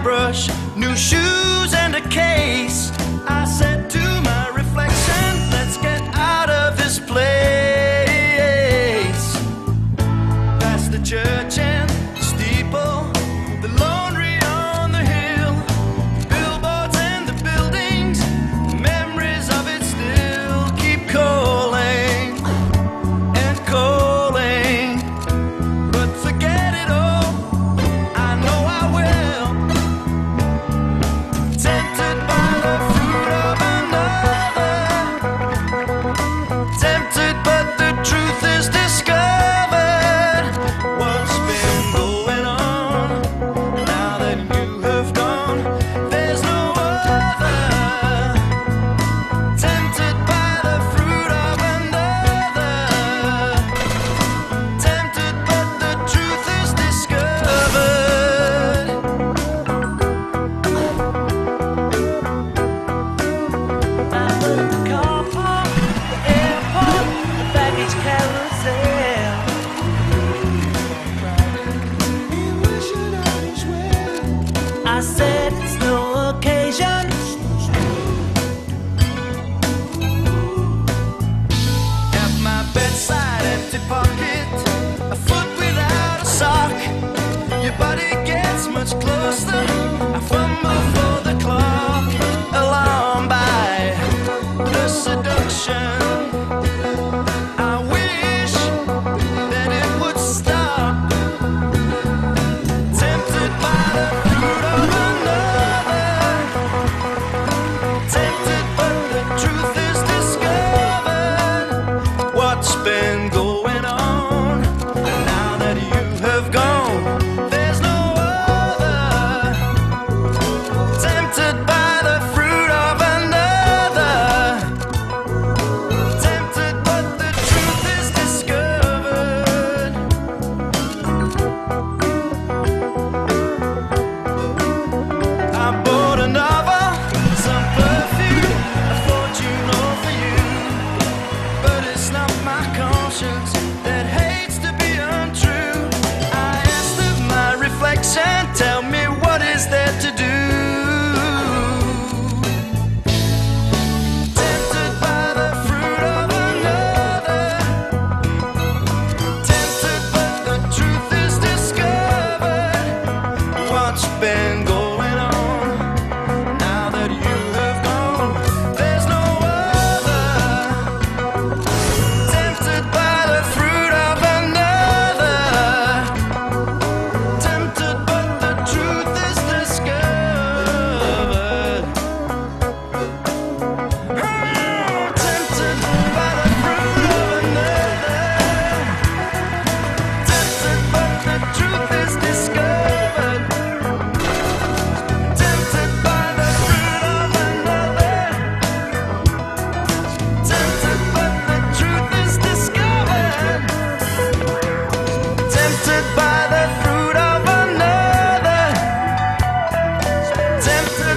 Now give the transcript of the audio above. hairbrush, new shoes and a case. I said to my reflection, let's get out of this place. Past the church and the steeple, the laundry on the hill, billboards and the buildings, memories of it still keep calling and calling. But forget it all, I know I will. Tempted by the fruit of another, tempted, but the truth is discovered. What's been going on, now that you have gone, there's no other. Tempted by the fruit of another, tempted, but the truth is discovered. I heard the car from the airport, the baggage carousel. I said it's no occasion. At my bedside, empty pocket, a foot without a sock. Your body gets much closer. I fumble for the clock, alarmed by the seduction. I wish that it would stop. Tempted by the fruit of another, tempted, but the truth is discovered. What's been going on, now that you have gone, there's no other. Tempted by the fruit of another, tempted, but the truth is discovered. I bought a novel, some perfume, a fortune all for you. But it's not my conscience that hates to be untrue. I asked of my reflection, tell me what is there to do. Tempted by the fruit of another, tempted, but the truth is discovered. What's been going on, now that you have gone, there's no other. Tempted by the fruit of another, tempted, but the truth is discovered. Tempted by the fruit of another, tempted, but the truth is discovered. Tempted by the fruit of another, tempted, but the truth is discovered. Tempted by the fruit of another, tempted.